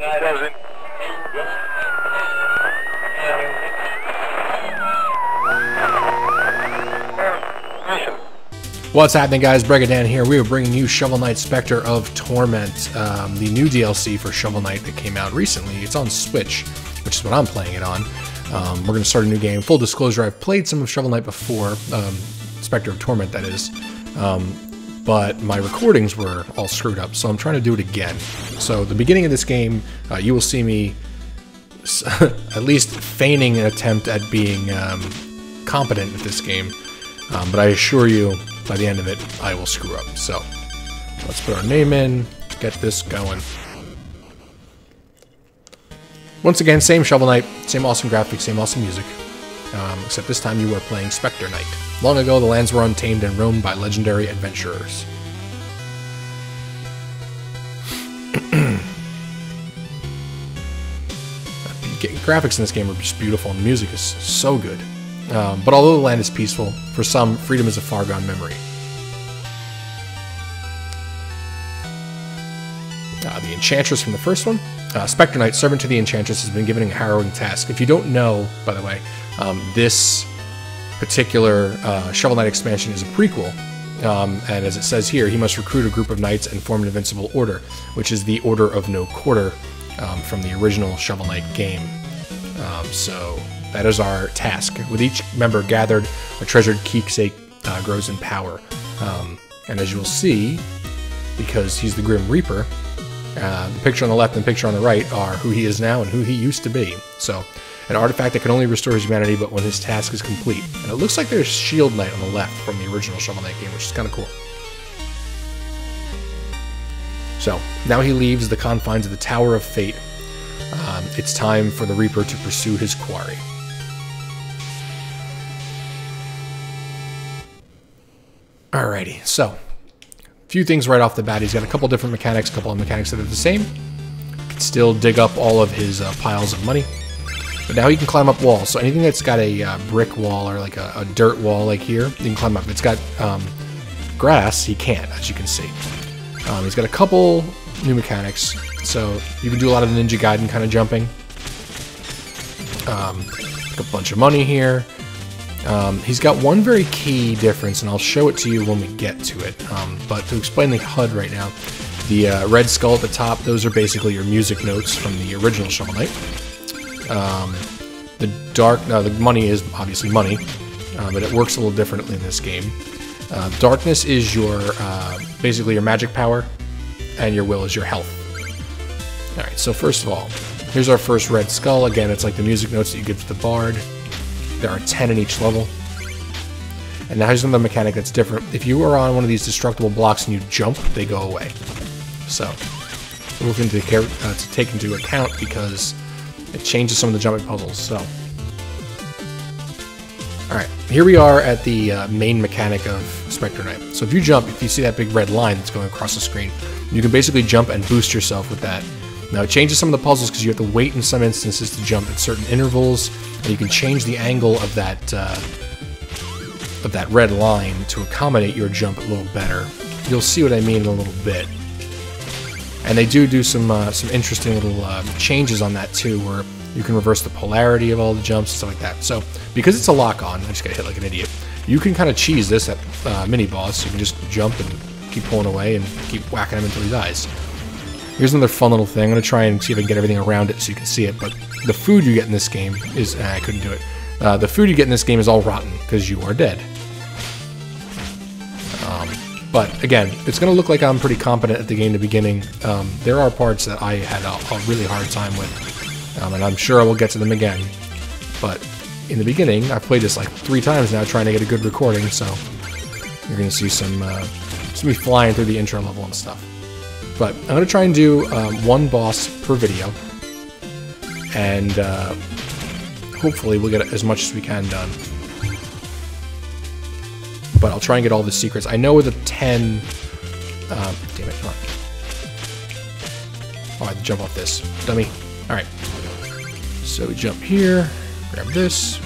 Doesn't. What's happening, guys? Bregadan here. We are bringing you Shovel Knight Specter of Torment, the new DLC for Shovel Knight that came out recently. It's on Switch, which is what I'm playing it on. We're going to start a new game. Full disclosure, I've played some of Shovel Knight before, Specter of Torment, that is, but my recordings were all screwed up, so I'm trying to do it again. So the beginning of this game, you will see me at least feigning an attempt at being competent at this game, but I assure you, by the end of it, I will screw up. So let's put our name in, get this going. Once again, same Shovel Knight, same awesome graphics, same awesome music, except this time you were playing Specter Knight. Long ago, the lands were untamed and roamed by legendary adventurers. Graphics in this game are just beautiful, and music is so good. But although the land is peaceful, for some, freedom is a far-gone memory. The Enchantress from the first one. Specter Knight, servant to the Enchantress, has been given a harrowing task. If you don't know, by the way, this particular Shovel Knight expansion is a prequel. And as it says here, he must recruit a group of knights and form an invincible order, which is the Order of No Quarter from the original Shovel Knight game. So that is our task. With each member gathered, a treasured keepsake grows in power. And as you will see, because he's the Grim Reaper, the picture on the left and the picture on the right are who he is now and who he used to be. So, an artifact that can only restore his humanity, but when his task is complete. And it looks like there's Shield Knight on the left from the original Shovel Knight game, which is kind of cool. So, now he leaves the confines of the Tower of Fate. It's time for the Reaper to pursue his quarry. Alrighty, so, a few things right off the bat. He's got a couple different mechanics, a couple of mechanics that are the same. Can still dig up all of his piles of money. But now he can climb up walls, so anything that's got a brick wall or like a dirt wall like here, you can climb up. If it's got grass, he can't, as you can see. He's got a couple new mechanics, so you can do a lot of Ninja Gaiden kind of jumping. A bunch of money here. He's got one very key difference, and I'll show it to you when we get to it. But to explain the HUD right now, the red skull at the top, those are basically your music notes from the original Shovel Knight. The money is obviously money, but it works a little differently in this game. Darkness is your basically your magic power, and your will is your health. All right, so first of all, here's our first red skull. Again, it's like the music notes that you give to the bard. There are 10 in each level. And now here's another mechanic that's different. If you are on one of these destructible blocks and you jump, they go away. So we're looking to take into account because it changes some of the jumping puzzles, so. All right, here we are at the main mechanic of Specter Knight. So if you jump, if you see that big red line that's going across the screen, you can basically jump and boost yourself with that. Now it changes some of the puzzles because you have to wait in some instances to jump at certain intervals, and you can change the angle of that red line to accommodate your jump a little better. You'll see what I mean in a little bit. And they do some interesting little changes on that too, where you can reverse the polarity of all the jumps and stuff like that. So because it's a lock-on, I just got hit like an idiot. You can kind of cheese this at mini-boss. You can just jump and keep pulling away and keep whacking him until he dies. Here's another fun little thing. I'm gonna try and see if I can get everything around it so you can see it. But the food you get in this game is I couldn't do it. The food you get in this game is all rotten because you are dead. But again, it's going to look like I'm pretty competent at the game in the beginning. There are parts that I had a really hard time with, and I'm sure I will get to them again. But in the beginning, I've played this like 3 times now trying to get a good recording, so you're going to see some me flying through the intro level and stuff. But I'm going to try and do one boss per video, and hopefully we'll get as much as we can done. But I'll try and get all the secrets. I know with the 10... damn it, come on. Oh, I have to jump off this. Dummy. Alright. So we jump here. Grab this.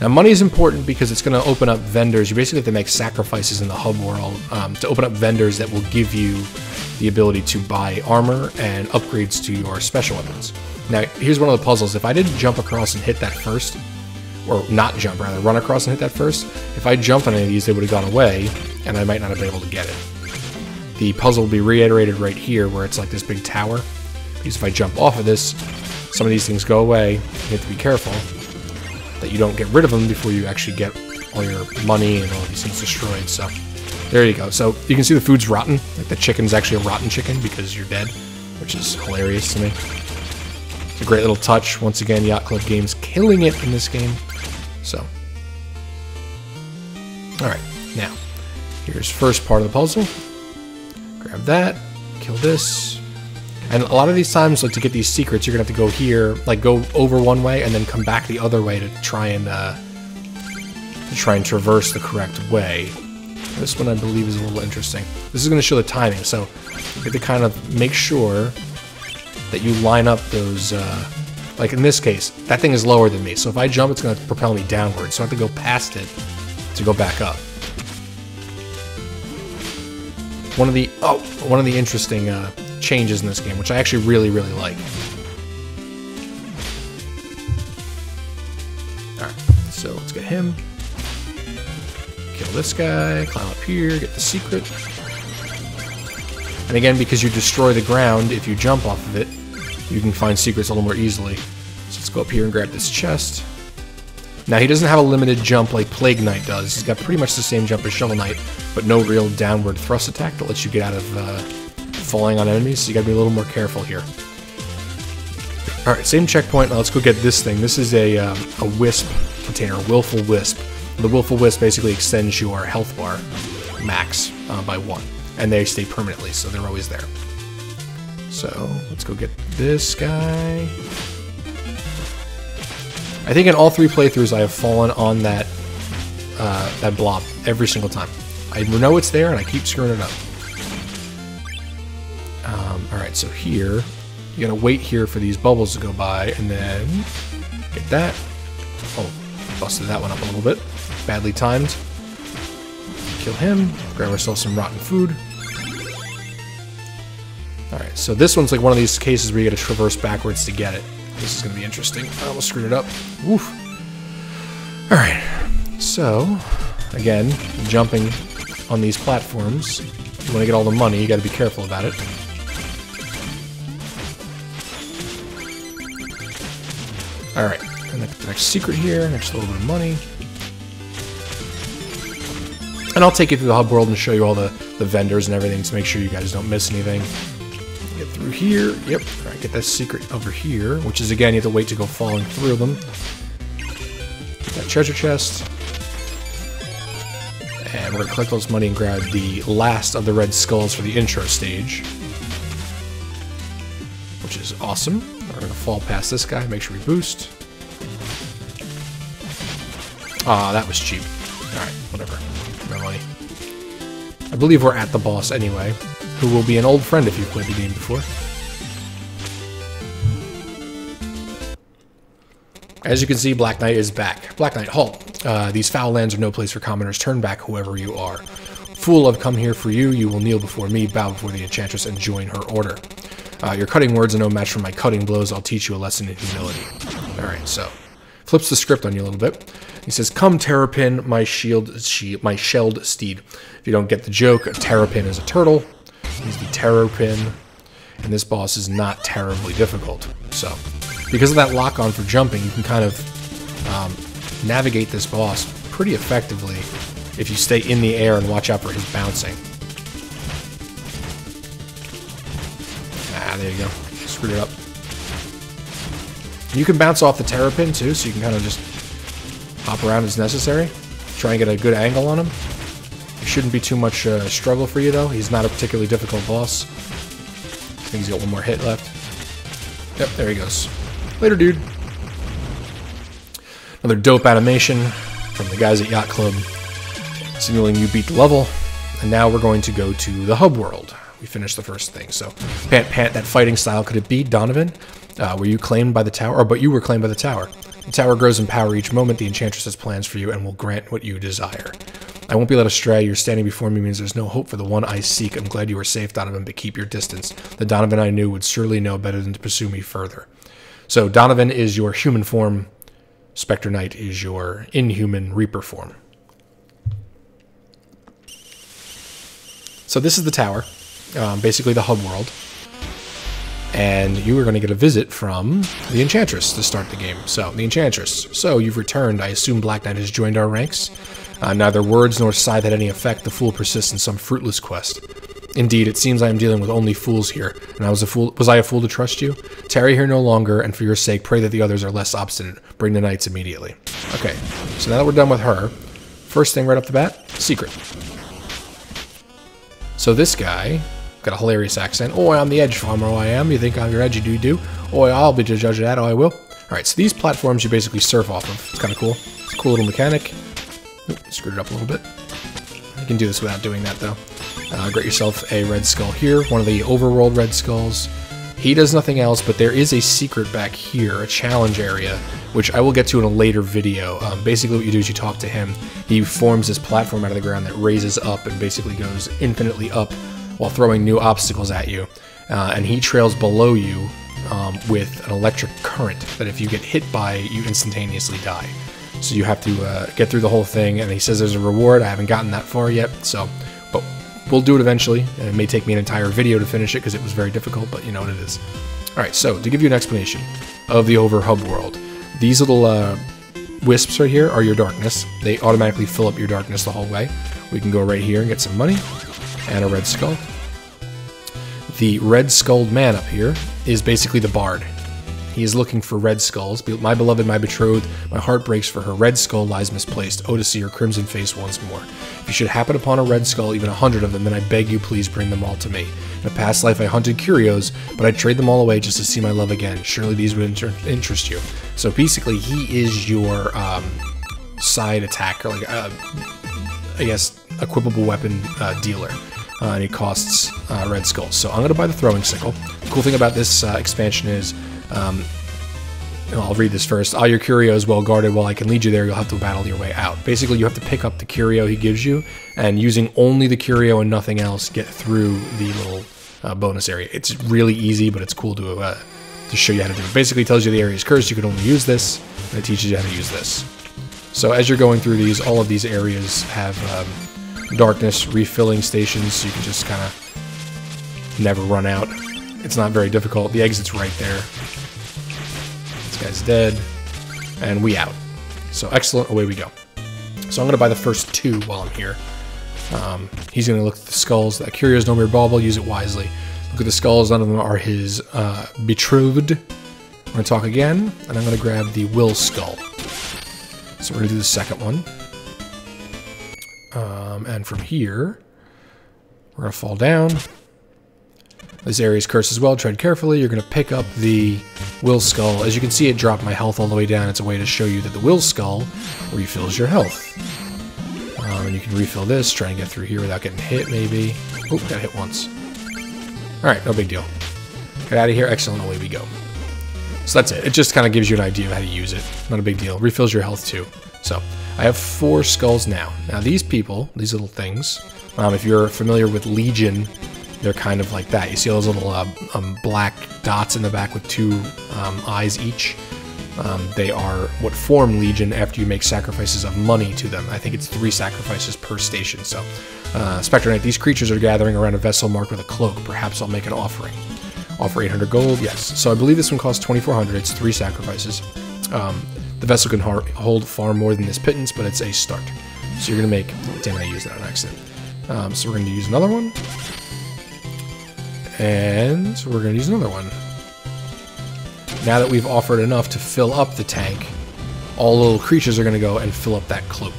Now, money is important because it's going to open up vendors. You basically have to make sacrifices in the hub world to open up vendors that will give you the ability to buy armor and upgrades to your special weapons. Now, here's one of the puzzles. If I didn't jump across and hit that first, or not jump, rather, run across and hit that first, if I jumped on any of these, they would have gone away, and I might not have been able to get it. The puzzle will be reiterated right here, where it's like this big tower. Because if I jump off of this, some of these things go away. You have to be careful that you don't get rid of them before you actually get all your money and all these things destroyed. So there you go. So you can see the food's rotten. Like the chicken's actually a rotten chicken because you're dead, which is hilarious to me. It's a great little touch. Once again, Yacht Club Games killing it in this game. So, all right, now here's first part of the puzzle. Grab that, kill this. And a lot of these times, like, to get these secrets, you're gonna have to go here, like go over one way and then come back the other way to try and traverse the correct way. This one I believe is a little interesting. This is gonna show the timing, so you have to kind of make sure that you line up those, like in this case, that thing is lower than me, so if I jump, it's gonna propel me downward, so I have to go past it to go back up. One of the interesting changes in this game, which I actually really like. All right, so let's get him. Kill this guy, climb up here, get the secret. And again, because you destroy the ground, if you jump off of it, you can find secrets a little more easily. So let's go up here and grab this chest. Now, he doesn't have a limited jump like Plague Knight does. He's got pretty much the same jump as Shovel Knight, but no real downward thrust attack that lets you get out of falling on enemies, so you gotta be a little more careful here. Alright, same checkpoint. Now let's go get this thing. This is a Wisp container, a Willful Wisp. The Willful Wisp basically extends your health bar max by 1, and they stay permanently, so they're always there. So, let's go get this guy. I think in all 3 playthroughs I have fallen on that that blob every single time. I know it's there and I keep screwing it up. Alright, so here, you gotta wait here for these bubbles to go by, and then get that. Oh, busted that one up a little bit. Badly timed. Kill him, grab ourselves some rotten food. Alright, so this one's like one of these cases where you gotta traverse backwards to get it. This is going to be interesting. I almost screwed it up. Woof. Alright. So, again, jumping on these platforms. You want to get all the money, you got to be careful about it. Alright. And the next secret here, next little bit of money. And I'll take you through the hub world and show you all the vendors and everything to make sure you guys don't miss anything. Get through here. Yep. All right, get that secret over here, which is, again, you have to wait to go falling through them. Get that treasure chest. And we're going to collect all this money and grab the last of the red skulls for the intro stage, which is awesome. We're going to fall past this guy, make sure we boost. Ah, that was cheap. All right, whatever. My money. I believe we're at the boss anyway, who will be an old friend if you've played the game before. As you can see, Black Knight is back. Black Knight, halt. These foul lands are no place for commoners. Turn back, whoever you are. Fool, I've come here for you. You will kneel before me, bow before the Enchantress, and join her order. Your cutting words are no match for my cutting blows. I'll teach you a lesson in humility. Alright, so. Flips the script on you a little bit. He says, "Come, Terrapin, my shelled steed." If you don't get the joke, a terrapin is a turtle. He's the Terrapin, and this boss is not terribly difficult. So, because of that lock-on for jumping, you can kind of navigate this boss pretty effectively if you stay in the air and watch out for his bouncing. Ah, there you go. Screwed it up. You can bounce off the Terrapin, too, so you can kind of just hop around as necessary. Try and get a good angle on him. It shouldn't be too much struggle for you, though. He's not a particularly difficult boss. I think he's got one more hit left. Yep, there he goes. Later, dude. Another dope animation from the guys at Yacht Club, signaling you beat the level. And now we're going to go to the hub world. We finished the first thing. So, pant, pant, that fighting style. Could it be Donovan? Were you claimed by the tower? But you were claimed by the tower. The tower grows in power each moment. The Enchantress has plans for you and will grant what you desire. I won't be led astray. Your standing before me means there's no hope for the one I seek. I'm glad you are safe, Donovan, but keep your distance. The Donovan I knew would surely know better than to pursue me further. So Donovan is your human form. Specter Knight is your inhuman Reaper form. So this is the tower, basically the hub world. And you are going to get a visit from the Enchantress to start the game. So, the Enchantress. So, you've returned. I assume Black Knight has joined our ranks. Neither words nor scythe had any effect. The fool persists in some fruitless quest. Indeed, it seems I am dealing with only fools here. And I was a fool. Was I a fool to trust you? Tarry here no longer, and for your sake, pray that the others are less obstinate. Bring the knights immediately. Okay, so now that we're done with her, first thing right up the bat, secret. So this guy got a hilarious accent. Oi, I'm the edge farmer. Oh, I am. You think I'm your edgy doo-doo? Oi, I'll be the judge of that. Oh, I will. All right, so these platforms you basically surf off of. It's kind of cool. It's a cool little mechanic. Oop, screwed it up a little bit. You can do this without doing that, though. Get yourself a red skull here, one of the overworld red skulls. He does nothing else, but there is a secret back here, a challenge area, which I will get to in a later video. Basically what you do is you talk to him. He forms this platform out of the ground that raises up and basically goes infinitely up while throwing new obstacles at you. And he trails below you with an electric current that if you get hit by, you instantaneously die. So you have to get through the whole thing, and he says there's a reward. I haven't gotten that far yet, so but we'll do it eventually. And it may take me an entire video to finish it because it was very difficult, but you know what it is. All right, so to give you an explanation of the over-hub world, these little wisps right here are your darkness. They automatically fill up your darkness the whole way. We can go right here and get some money and a red skull. The red-skulled man up here is basically the bard. He is looking for red skulls. My beloved, my betrothed, my heart breaks for her. Red skull lies misplaced. Oh, to see her crimson face once more. If you should happen upon a red skull, even 100 of them, then I beg you, please bring them all to me. In a past life, I hunted curios, but I'd trade them all away just to see my love again. Surely these would interest you. So basically, he is your side attacker, like I guess equipable weapon dealer. And he costs red skulls. So I'm going to buy the throwing sickle. The cool thing about this expansion is, I'll read this first. All your curio is well guarded. While I can lead you there, you'll have to battle your way out. Basically, you have to pick up the curio he gives you, and using only the curio and nothing else, get through the little bonus area. It's really easy, but it's cool to show you how to do it. Basically, it tells you the area is cursed. You can only use this, and it teaches you how to use this. So as you're going through these, all of these areas have darkness refilling stations, so you can just kind of never run out. It's not very difficult. The exit's right there. This guy's dead. And we out. So excellent. Away we go. So I'm going to buy the first two while I'm here. He's going to look at the skulls. That curio's no mere bauble. Use it wisely. Look at the skulls. None of them are his betrothed. I'm going to talk again. And I'm going to grab the will skull. So we're going to do the second one. And from here, we're going to fall down. This area's cursed as well. Tread carefully. You're going to pick up the Will Skull. As you can see, it dropped my health all the way down. It's a way to show you that the Will Skull refills your health. And you can refill this. Try and get through here without getting hit, maybe. Oh, got hit once. All right, no big deal. Get out of here. Excellent. Away we go. So that's it. It just kind of gives you an idea of how to use it. Not a big deal. Refills your health, too. So I have 4 skulls now. Now, these people, these little things, if you're familiar with Legion, they're kind of like that. You see all those little black dots in the back with 2 eyes each? They are what form Legion after you make sacrifices of money to them. I think it's 3 sacrifices per station. So, Specter Knight, these creatures are gathering around a vessel marked with a cloak. Perhaps I'll make an offering. Offer 800 gold? Yes. So I believe this one costs 2,400. It's 3 sacrifices. The vessel can hold far more than this pittance, but it's a start. So you're going to make... Damn, I used that on accident. So we're going to use another one. And we're going to use another one. Now that we've offered enough to fill up the tank, all little creatures are going to go and fill up that cloak.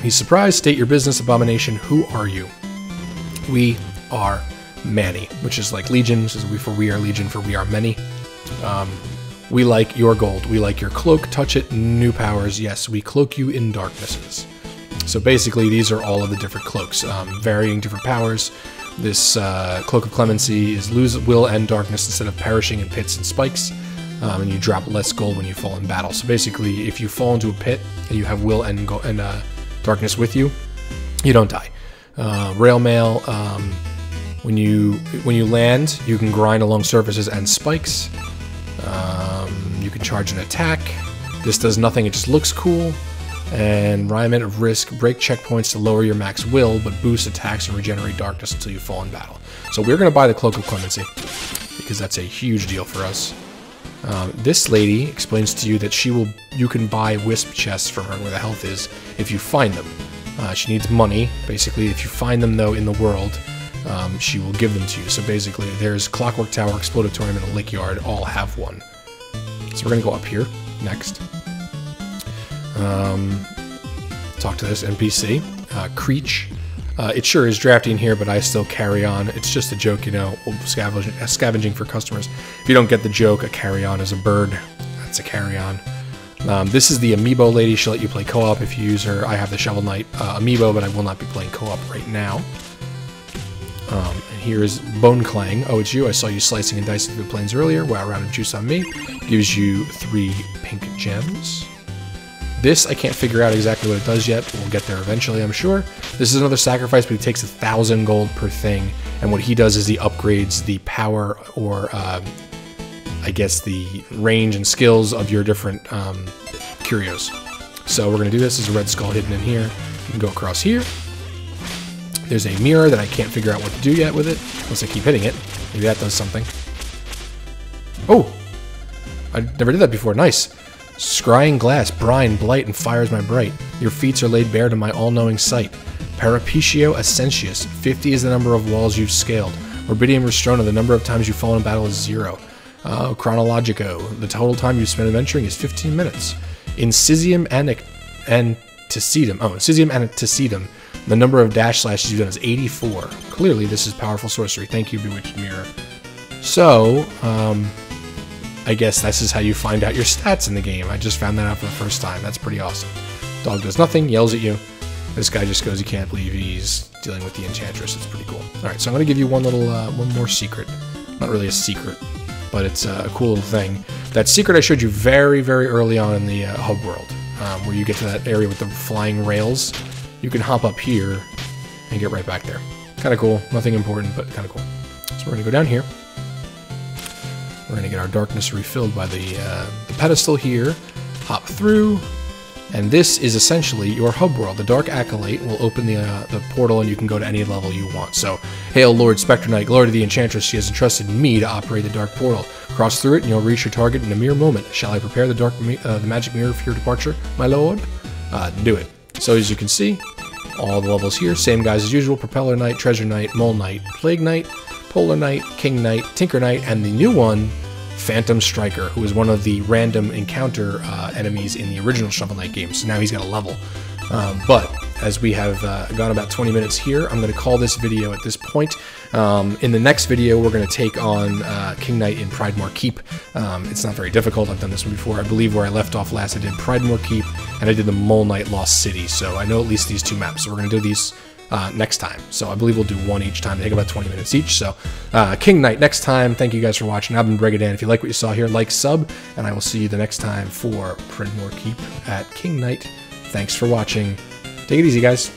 He's surprised. State your business, abomination. Who are you? We are many, which is like Legion. This is we are Legion for we are many. We like your gold. We like your cloak. Touch it. New powers. Yes, we cloak you in darknesses. So basically, these are all of the different cloaks, varying different powers. This Cloak of Clemency is lose will and darkness instead of perishing in pits and spikes, and you drop less gold when you fall in battle. So basically, if you fall into a pit and you have will and darkness with you, you don't die. Railmail, when you land, you can grind along surfaces and spikes. You can charge an attack. This does nothing, it just looks cool. And Rhyment of Risk, break checkpoints to lower your max will, but boost attacks and regenerate darkness until you fall in battle. So we're going to buy the Cloak of Clemency, because that's a huge deal for us. This lady explains to you that you can buy wisp chests from her where the health is if you find them. She needs money. Basically, if you find them, though, in the world, she will give them to you. So basically, there's Clockwork Tower, Explodatorium, and Lickyard all have one. So we're going to go up here next. Talk to this NPC, Creech. It sure is drafty in here, but I still carry on. It's just a joke, you know, scavenging for customers. If you don't get the joke, a carry-on is a bird. That's a carry-on. This is the Amiibo lady. She'll let you play co-op if you use her. I have the Shovel Knight Amiibo, but I will not be playing co-op right now. And here is Bone Clang. Oh, it's you. I saw you slicing and dicing through the plains earlier. Wow, round of juice on me. Gives you 3 pink gems. This, I can't figure out exactly what it does yet, but we'll get there eventually, I'm sure. This is another sacrifice, but he takes 1,000 gold per thing. And what he does is he upgrades the power or, I guess, the range and skills of your different curios. So we're going to do this. There's a red skull hidden in here. You can go across here. There's a mirror that I can't figure out what to do yet with it, unless I keep hitting it. Maybe that does something. Oh! I never did that before. Nice. Scrying glass, brine, blight, and fires my bright. Your feats are laid bare to my all-knowing sight. Parapetio Essentius, 50 is the number of walls you've scaled. Morbidium Restrona, the number of times you've fallen in battle is 0. Chronologico, the total time you've spent adventuring is 15 minutes. Incisium Anticidum, the number of dash slashes you've done is 84. Clearly, this is powerful sorcery. Thank you, Bewitched Mirror. So, I guess this is how you find out your stats in the game. I just found that out for the first time. That's pretty awesome. Dog does nothing, yells at you. This guy just goes, you can't believe he's dealing with the Enchantress. It's pretty cool. All right, so I'm going to give you one more secret. Not really a secret, but it's a cool little thing. That secret I showed you very, very early on in the hub world, where you get to that area with the flying rails. You can hop up here and get right back there. Kind of cool. Nothing important, but kind of cool. So we're going to go down here. We're going to get our darkness refilled by the pedestal here, hop through, and this is essentially your hub world. The Dark Accolade will open the portal and you can go to any level you want. So, hail Lord Specter Knight, glory to the Enchantress, she has entrusted me to operate the Dark Portal. Cross through it and you'll reach your target in a mere moment. Shall I prepare the magic mirror for your departure, my lord? Do it. So as you can see, all the levels here, same guys as usual, Propeller Knight, Treasure Knight, Mole Knight, Plague Knight, Polar Knight, King Knight, Tinker Knight, and the new one, Phantom Striker, who is one of the random encounter enemies in the original Shovel Knight game, so now he's got a level. But as we have gone about 20 minutes here, I'm going to call this video at this point. In the next video, we're going to take on King Knight in Pridemoor Keep. It's not very difficult. I've done this one before. I believe where I left off last, I did Pridemoor Keep, and I did the Mole Knight Lost City, so I know at least these two maps, so we're going to do these next time. So I believe we'll do one each time. They take about 20 minutes each. So King Knight next time. Thank you guys for watching. I've been Bregadan. If you like what you saw here, like, sub, and I will see you the next time for Pridemoor Keep at King Knight. Thanks for watching. Take it easy, guys.